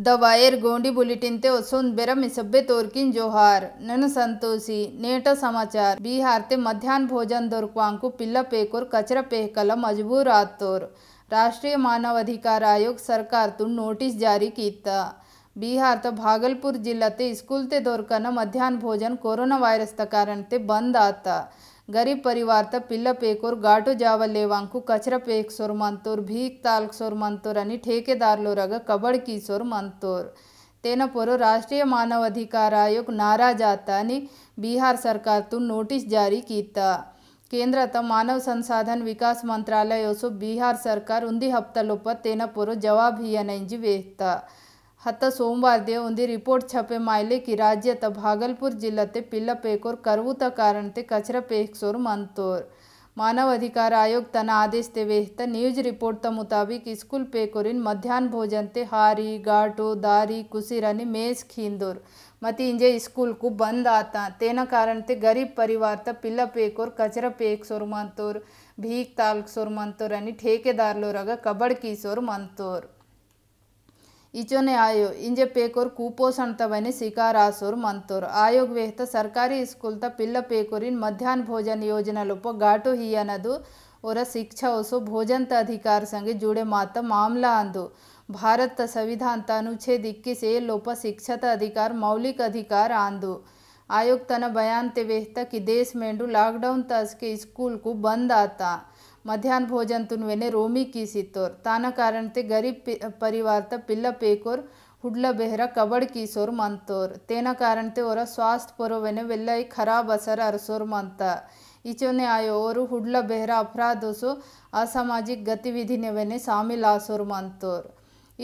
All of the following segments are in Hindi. द वायर गोंडी बुलेटिन ते ओसोंद बेरम सब्बे तोरकिन जोहार नन संतोषी नेट समाचार। बिहार ते मध्यान्ह भोजन दोरक्वांकु पिल्ला पेकोर कचरा पेहकल मजबूर आतोर। राष्ट्रीय मानवाधिकार आयोग सरकार तु नोटिस जारी कीता। बिहार तो भागलपुर जिला ते स्कूल ते दोरकन मध्यान्ह भोजन कोरोना वायरस त कारण ते बंद आता। गरीब परिवार त पिल्ला पेकोर गाटो जावा लेवांकु कचरा पेक सोर मंतोर भीख तालक सोर मंतोर अनि ठेकेदारलो रग कबड़ की सोर मंतोर। तेना पोरो राष्ट्रीय मानवाधिकार आयोग नाराज आता अनि बिहार सरकार तु नोटिस जारी कीता। केंद्र त मानव संसाधन विकास मंत्रालय ओसो बिहार सरकार उन्दी हफ्तालोप तेना पोरो जवाब ही अनजी वेहता। हत्ता सोमवार दे उन्दी रिपोर्ट छपे मायले कि राज्य त भागलपुर जिला ते पिल्ला पेकोर करवू त कारण ते कचरा पेक सोर मंतोर। मानव अधिकार आयोग तना आदेश ते वेहता न्यूज रिपोर्ट त मुताबिक स्कूल पेकोरिन मध्यान्ह भोजन ते हारी गाटो दारी कुसिरानी मेज खींदोर मती इंजे स्कूल को बंद आता। तेना कारण ते गरीब परिवार त पिल्ला पेकोर कचरा पेक सोर मंतोर भीख तालक सोर मंतोर अनि ठेकेदारलो रग कबड़ की सोर मंतोर। इचोने आयो इंजे पेकोर कुपोषण तबने शिकार आसोर मंतोर। आयोग वेहता सरकारी स्कूल त पिल्ला पेकोरिन मध्यान्ह भोजन योजना लोप गाटो ही अनदु और शिक्षा ओसो भोजन त अधिकार संगे जुड़े मात मामला अंदु। भारत त संविधान त अनुच्छेद 21 ए लोप शिक्षा त अधिकार मौलिक अधिकार आंदु। आयोग तना बयान ते वेहता कि देश मेंडू लॉकडाउन तस के स्कूल को बंद आता। मध्यान्ह भोजन तुनवेने रोमी की सितोर ताना कारण ते गरीब परिवार त पिल्ला पेकोर हुडला बेहरा कबड़ की सोर मंतोर। तेना कारण ते ओरा स्वास्थ्य परोवेने वेल्ला एक खराब असर अरसोर मनता। इचोने आयो और हुडला बेहरा अपराधोसो असामाजिक गतिविधि ने वेने शामिल आसोर मंतोर।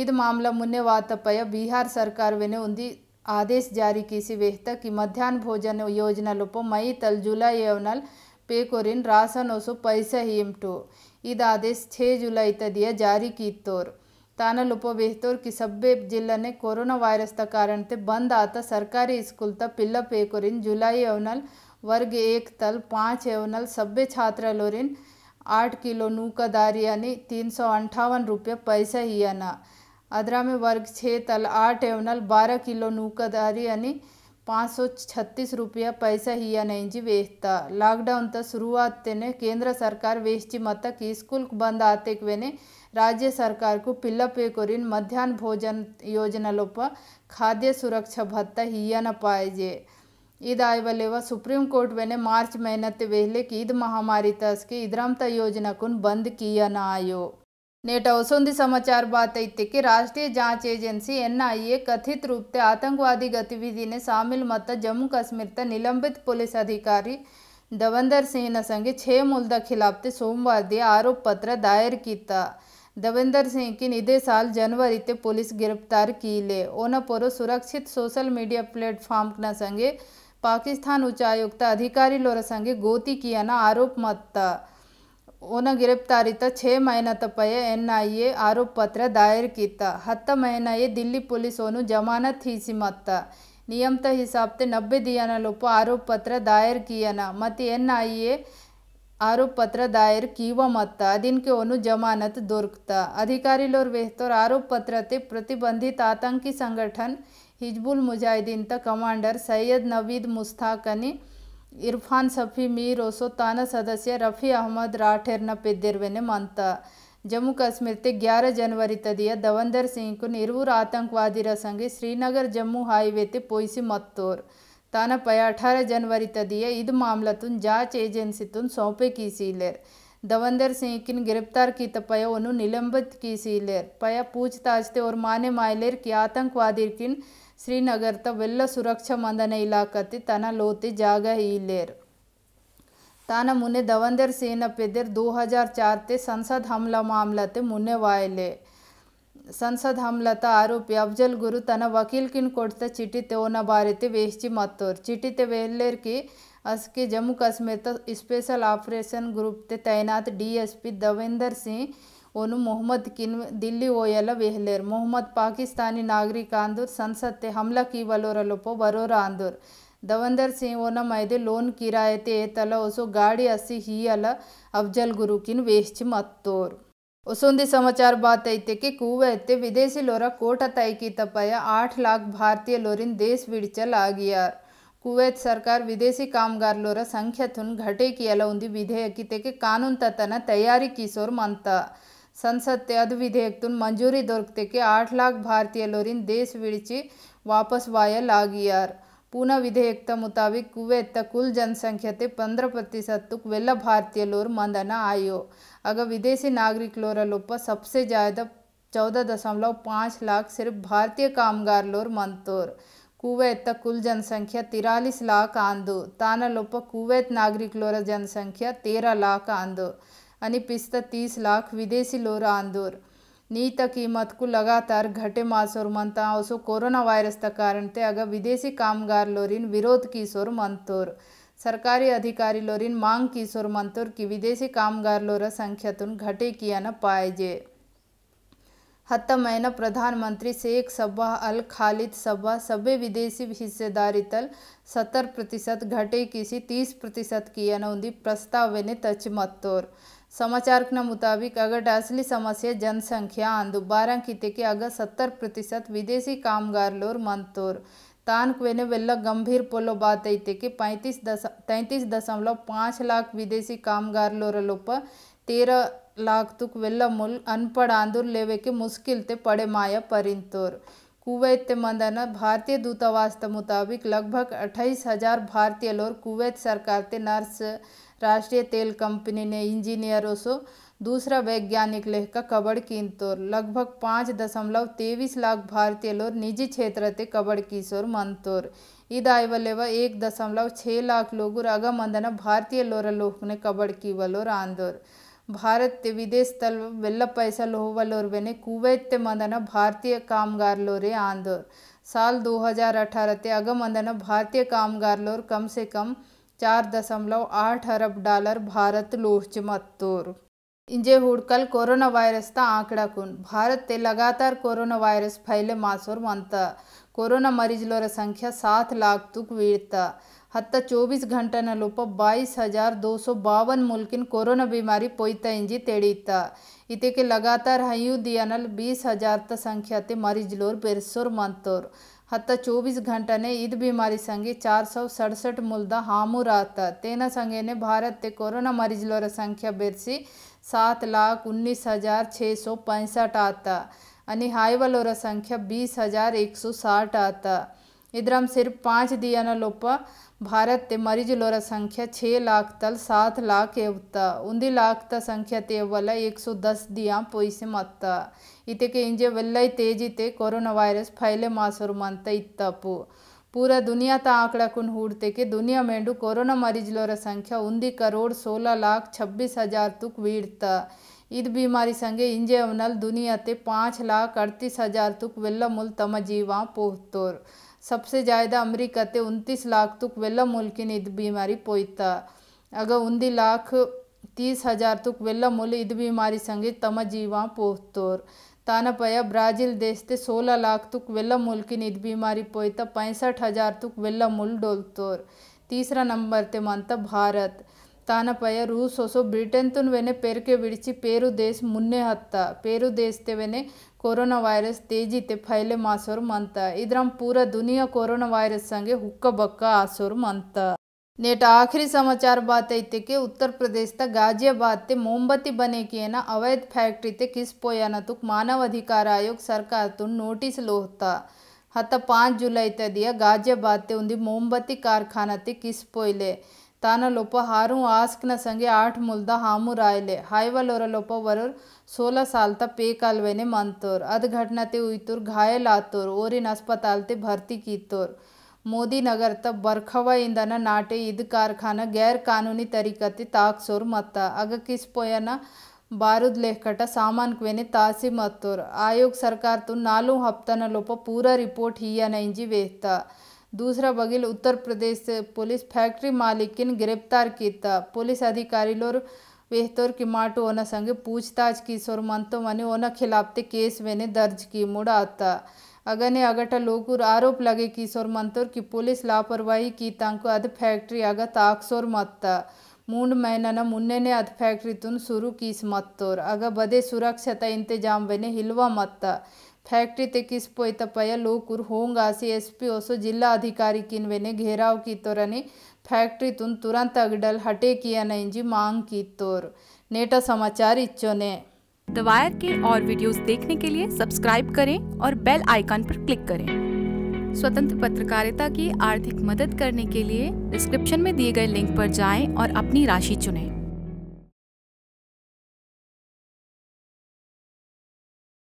इद मामला मुन्ने वातपया बिहार सरकार वेने उन्दी आदेश जारी किसी वेहता कि मध्यान्ह भोजन योजना लोप मई तल जुलाई एवनल पेकोरिन राशन ओसो पैसा ही इमटो। इद आदेश 6 जुलाई तक दिया जारी की तोर ताना लुपो बेहतोर कि सब्बे जिला ने कोरोना वायरस का कारण ते बंद आता। सरकारी स्कूल तक पिल्ला पेकोरिन जुलाई एवनल वर्ग 1 तल 5 एवनल सब्बे छात्रा लोरिन 8 किलो नूका दारी यानी 358 रुपये पैसा ही आना। अदरा में वर्ग 6 तल 8 एवनल 12 किलो नूका दारी यानी 536 रुपया पैसा ही अनजी वेचता। लॉकडाउन त शुरुआत तेने केंद्र सरकार वेची मत कि स्कूल बंद आते वेने राज्य सरकार को पिल्ला पेकोरिन मध्यान्ह भोजन योजना लोप खाद्य सुरक्षा भत्ता ही न पाएजे। ईद आय वाले सुप्रीम कोर्ट वेने मार्च महीना ते वेहले कि ईद महामारी तस के इधराम त योजना कुन बंद किया न आयो। नेट औसोंदी समाचार बात इतने कि राष्ट्रीय जांच एजेंसी एनआईए कथित रूप से आतंकवादी गतिविधि ने शामिल मत जम्मू कश्मीर त निलंबित पुलिस अधिकारी दविंदर सिंह संगे 6 मुलदा खिलाफ ते सोमवार दे आरोप पत्र दायर किया। दविंदर सिंह की इदे साल जनवरी ते पुलिस गिरफ्तार कीले। ओना पोरो सुरक्षित सोशल मीडिया प्लेटफॉर्म न संगे पाकिस्तान उच्चायुक्त अधिकारी लोर संगे गोती किया ना आरोप मत। ओना गिरफ्तारी त 6 महीना तपये एनआईए आरोप पत्र दायर किया। 7 महीना ये दिल्ली पुलिस ओनु जमानत ही सीमत नियम त हिसाब से 90 दियाना लोप आरोप पत्र दायर किया ना मती एनआईए आरोप पत्र दायर कीवा मत दिन के ओनु जमानत दोरकता। अधिकारी लोर वेहतोर आरोप पत्र ते प्रतिबंधित आतंकी संगठन हिजबुल मुजाहिदीन त कमांडर सैयद नवीद मुस्ताकनी इरफान सफ़ी मीर ओसो ताना सदस्य रफ़ी अहमद राठेर न पेदेरवेने मानता। जम्मू कश्मीर ते 11 जनवरी तदिया दविंदर सिंह को निर्वूर आतंकवादी संगे श्रीनगर जम्मू हाईवे ते पोईसी मत्तोर ताना पया 18 जनवरी तदिया इद मामला तुन जांच एजेंसी तुन सौंपे की सीलेर। दविंदर सिंह किन गिरफ्तार की तपया ओनु निलंबित की सीलेर पया पूछताछ ते और माने मायलेर कि आतंकवादी किन श्रीनगर त वेल्ला सुरक्षा मंदने इलाकते तना लोते जागा ही लेर। ताना मुने दविंदर सिंह पेदर 2004 ते संसद हमला मामला ते मुने वायले। संसद हमला त आरोपी अफजल गुरु तना वकील किन कोर्ट त चिट्ठी ते ओना बारे ते वेश्ची मतोर। चिट्ठी ते वेहलेर की असके जम्मू कश्मीर त स्पेशल ऑपरेशन ग्रुप ते तैनात डीएसपी दविंदर सिंह ओनु मोहम्मद किन दिल्ली ओयल वेहलेर। मोहम्मद पाकिस्तानी नागरिक आंदूर संसद ते हमला की वलोरा लोपो वरोरा आंदूर। दविंदर सिंह ओना मैदे लोन किराए ते तला ओसो गाड़ी असी ही अला अफजल गुरु किन वेश्च मत तोर। ಹೊಸೊಂದು समाचार बात ಐತೆ कुवैत विदेशी लोरा कोटा तयकी तपाय 8 लाख भारतीय लोरिन देश विड़चल आगिया। कुवैत सरकार विदेशी कामगार लोरा संख्या थुन घटे की विधेयक तेके कानून ततना तैयारी किशोर मानता संसद अद विधेयक तुन मंजूरी दोरकते के 8 लाख भारतीय लोरिन देश विड़ची वापस वायल आगियार। पुनः विधेयकता मुताबिक कुवैत कुल जनसंख्या 15% तक वेल भारतीय लोर मंदना आयो। अगर विदेशी नागरिक लोर लोप सबसे ज़्यादा 14.5 लाख सिर्फ भारतीय कामगार लोर मंदोर। कुवैत कुल जनसंख्या 43 लाख आंदो ताना लोप कुवैत नागरिक लोर जनसंख्या 13 लाख आंदो अनि 35 लाख विदेशी लोर आंदोर। नीत कीमत को लगातार घटे मासोर मनता ओसो कोरोना वायरस कारण ते अगर विदेशी कामगार लोरिन विरोध की सोर मनतोर। सरकारी अधिकारी लोरिन मांग की सोर मनतोर कि विदेशी कामगार लोरा संख्या तुन घटे किया न पाए जे। हत्ता महीना प्रधानमंत्री शेख सबा अल खालिद सबा सबे विदेशी हिस्सेदारी तल 70% घटे किसी 30% किया न उन्दी प्रस्ताव ने तच मतोर। समाचार के मुताबिक अगर असली समस्या जनसंख्या आंदो 12 के अगर 70% विदेशी कामगार लोर मंतोर तानकवेने वेल्ला गंभीर पोलो बात ऐते कि 35.5 लाख विदेशी कामगार लोर लोप 13 लाख तुक वेल्ला मूल अनपढ़ आंदोर लेवे के मुश्किल ते पड़े माया परिंतोर। कुवैत मंदना भारतीय दूतावास मुताबिक लगभग 28,000 भारतीय लोर कुवैत सरकार ते नर्स राष्ट्रीय तेल कंपनी ने इंजीनियरों से दूसरा वैज्ञानिक लेखका कबड़ कीनतोर। लगभग 5.23 लाख भारतीय लोर निजी क्षेत्र ते कबड़ किशोर मनतोर। इदायवलेवा 1.6 लाख लोग अग मंदना भारतीय लोर लोक ने कबड़ कीवलोर आंदोर। भारत ते विदेश तल वेल पैसा लोहवलोर वेने कुवैत मंदना भारतीय कामगार लोरे आंदोर। साल 2018 ते अग मंदना भारतीय कामगार लोर कम से कम 4.8 अरब डॉलर भारत लोच मतोर। इंजे हुड़कल कोरोना वायरस ता आंकड़ा कुन भारत ते लगातार कोरोना वायरस फैले मासोर मनता कोरोना मरीज लोर संख्या 7 लाख तुक वीरता। हत्ता 24 घंटा न लोप 22,252 मुल्किन कोरोना बीमारी पोईता इंजी तेड़ीता। इते के लगातार हयू दियानल 20,000 ता संख्या ते मरीज लोर बेरसोर मनतोर। हत्ता 24 घंटा ने ईद बीमारी संगे 467 मुल्दा हामूर आता। तेना संगे ने भारत ते कोरोना मरीज लोर संख्या बेरसी 7,19,665 आता अनि हाईवा लोर संख्या 20,160 आता। इधरम सिर्फ 5 दियाना लोप भारत ते मरीज लोर संख्या 6 लाख तल 7 लाख एवता। 19 लाख त संख्या ते वाला 110 दिया पोइसे मत्ता। इते के इंजे वल्लाई तेजी ते कोरोना वायरस फैले मासोर मनता इत्ता पो। पूरा दुनिया ता आंकड़ा कुन हूड़ते के दुनिया मेंडू कोरोना मरीज लोर संख्या 19,16,26,000 तुक वीड़ता। इद बीमारी संगे इंजे अवनल दुनिया ते 5,38,000 तुक वेल्ला मुल तम जीवा पोहतोर। सबसे ज़्यादा अमेरिका ते 29 लाख तुक वेल्ला मुल्किन इद बीमारी पोईता। अगर 19,30,000 तुक वेल्ला मुल इद बीमारी संगे तम जीवा पोहतोर। ताना पया ब्राज़ील देश ते 16 लाख तुक वेल्ला मुल्किन इद बीमारी पोईता 65,000 तुक वेल्ला मुल डोलतोर। तीसरा नंबर ते मानता भारत ताना पया रूस ओसो ब्रिटेन तुन वेने पेर के विड़ची पेरू देश मुन्ने हत्ता। पेरू देश ते वेने कोरोना वायरस तेजी ते फैले मासोर मनता। इधरम पूरा दुनिया कोरोना वायरस संगे हुक्का बक्का आसोर मनता। नेट आखिरी समाचार बात ऐते कि उत्तर प्रदेश तक गाज़ियाबाद ते मोमबत्ती बने की ना अवैध फैक्ट्री ते किस पोयाना तुक मानव अधिकार आयोग सरकार तुन नोटिस लोहता। हत्ता 5 जुलाई ते दिया गाज़ियाबाद ते उन्दी मोमबत्ती कारखाना ते किस पोयले ताना लोप हारू आस्कन संगे 8 मुल्दा हामू रायले। हाईवा लोरा लोप वरोर 16 साल तक पे कालवेने मनतोर। अध घटना ते उइतोर घायल आतोर ओरिन अस्पताल ते भर्ती कीतोर। मोदी नगर तब बरखवा इंधन नाटे ईद कारखाना गैर कानूनी तरीका ते ताकसोर मत्ता। अगर किस पोयाना बारूद लेखकटा सामान क्वेने तासी मतोर। आयोग सरकार तो 4 हफ्ता न लोप पूरा रिपोर्ट हिया नहीं जी वेहता। दूसरा बगिल उत्तर प्रदेश पुलिस फैक्ट्री मालिकिन गिरफ्तार कीता। पुलिस अधिकारी लोर वेहतोर की माटो ओना संगे पूछताछ की सोर मनतो मने ओना खिलाफते केस वेने दर्ज की मुड़ आता। अगने अगटा लोगुर आरोप लगे किशोर मंतोर की पुलिस लापरवाही की तंको अध फैक्ट्री आगा ताकसोर मत्ता। मूंड मैनन मुन्नेने अद फैक्ट्री शुरू कीस मत्तोर आग बदे सुरक्षित इंतजाम बेने हिलवा मत्ता फैक्ट्री ते किस पोयतपय लोकुर होंगा सी एसपी ओसो जिला अधिकारी किन बेने घेराव की तोरने फैक्ट्री तुन तुरंत अगडल हटे किया नहीं जी मांग की तोर नेटा समाचार इच्छो ने। द वायर के और वीडियोस देखने के लिए सब्सक्राइब करें और बेल आइकन पर क्लिक करें। स्वतंत्र पत्रकारिता की आर्थिक मदद करने के लिए डिस्क्रिप्शन में दिए गए लिंक पर जाएं और अपनी राशि चुनें।